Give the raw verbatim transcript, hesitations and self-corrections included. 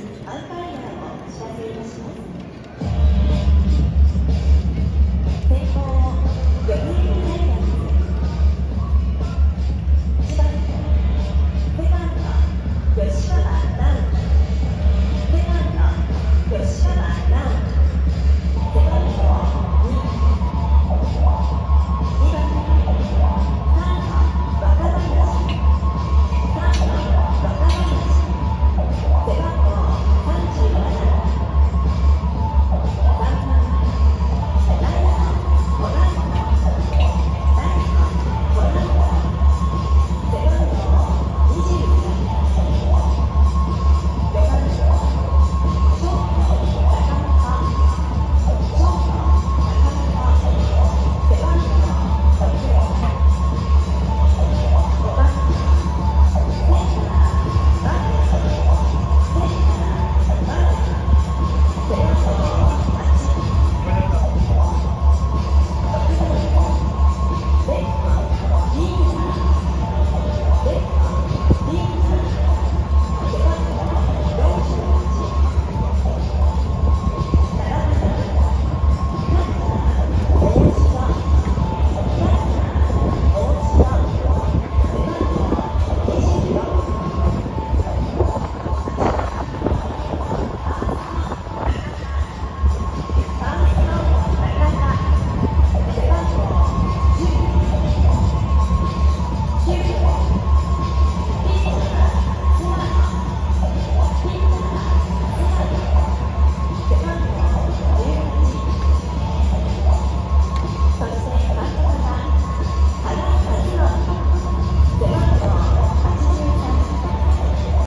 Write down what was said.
アウトアリアをお知らせいたします。